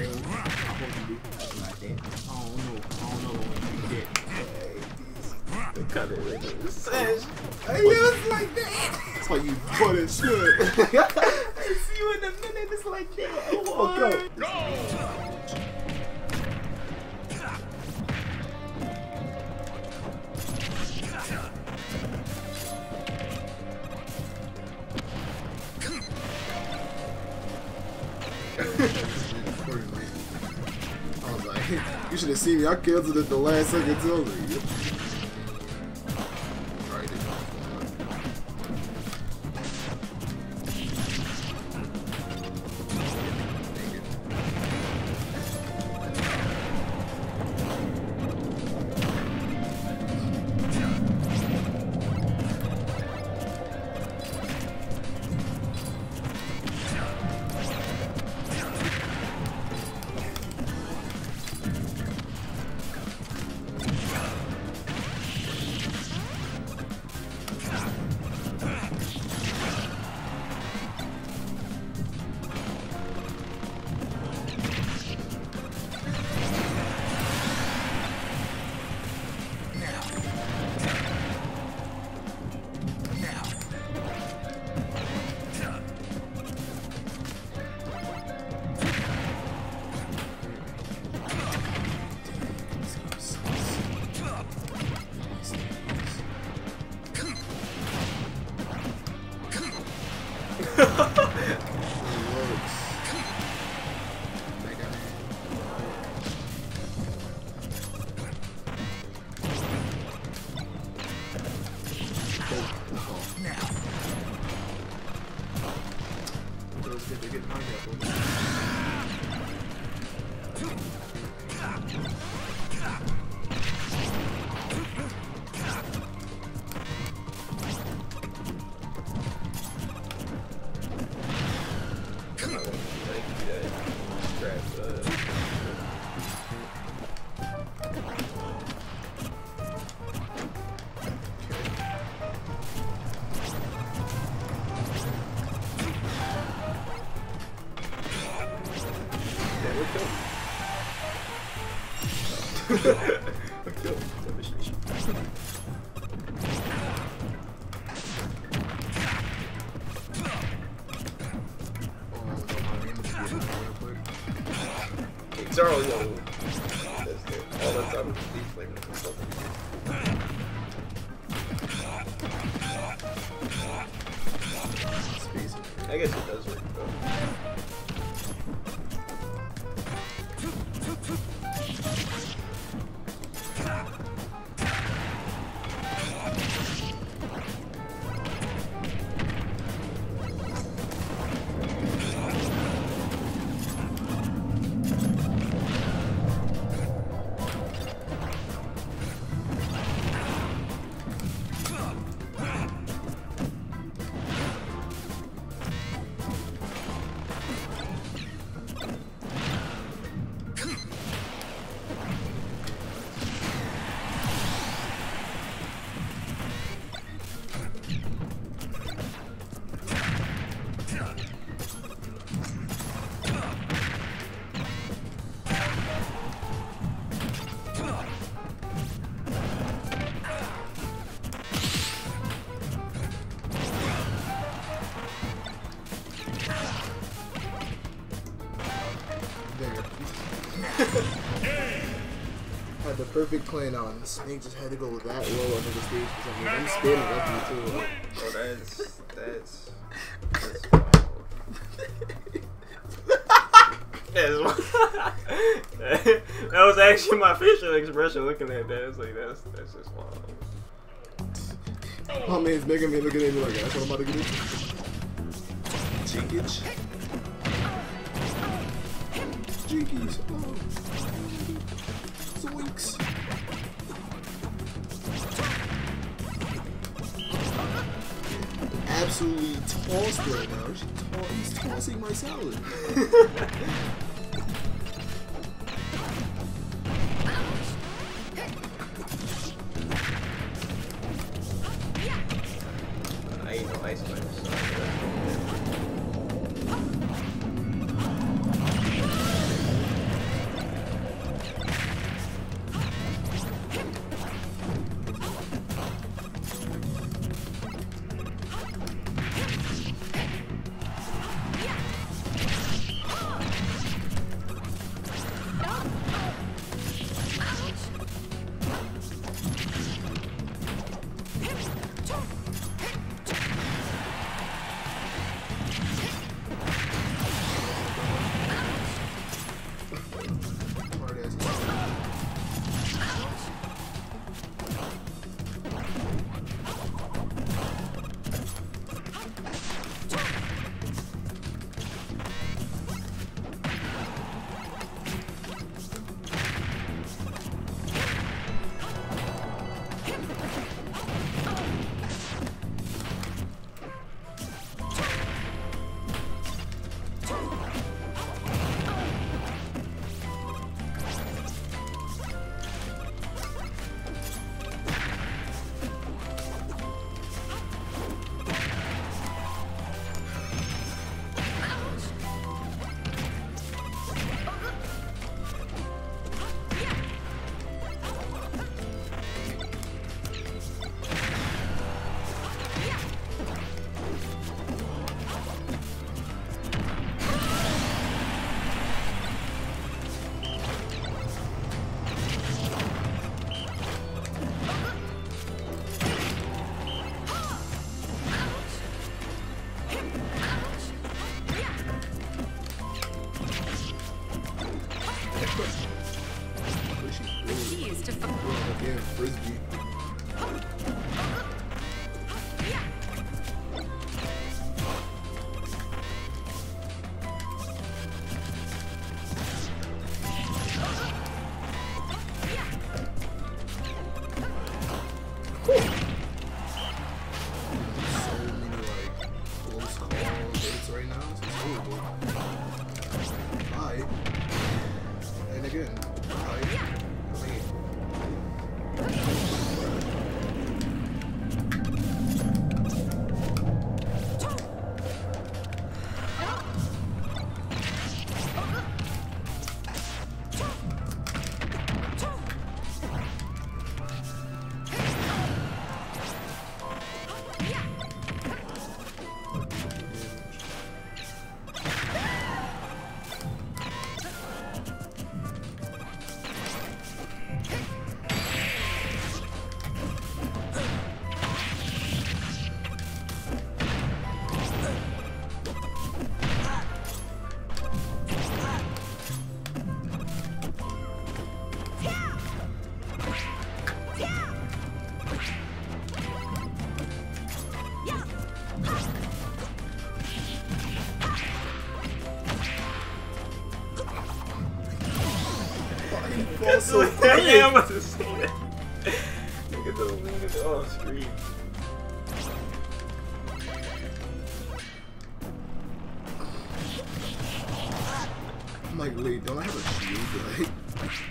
thing I'm supposed to do like that. I don't know when you did it. Cut it. Sash, I used like that. That's why you put it should. I see you in a minute, it's like that. Okay. Go! I was like, you should have seen me. I canceled it the last second till me. I guess it does work though. Perfect clean on. This thing just had to go that low under the stage for something. I'm spinning up to too. Oh, that's that was actually my facial expression looking at that. It's like that's just wild. My man's making me look at me like that's what I'm about to get into. Jinkage. Jinkies. Zoinks. Absolutely tossed right now. He's tossing my salad. I ain't no ice cream, so to again, frisbee. So damn! Look at the lean of all screen. I'm like, wait, don't I have a shield? Like, shippers.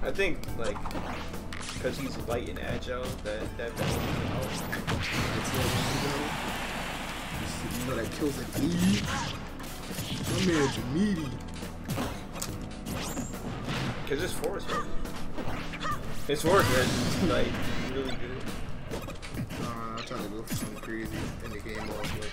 I think, like, because he's light and agile, that you know, that kills a D. My man's meaty. Because it's force. It's force, man. Like, really good. I'm trying to go for something crazy in the game all quick.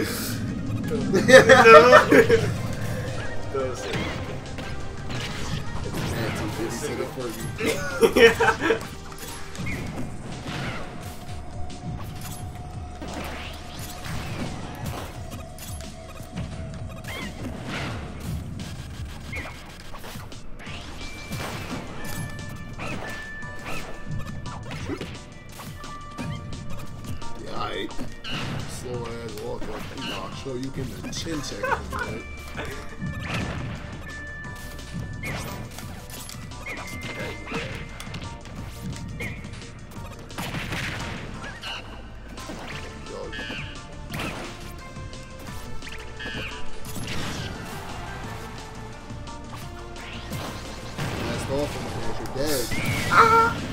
Yeah. So you can chin check them, right? Last off, you're dead. Ah!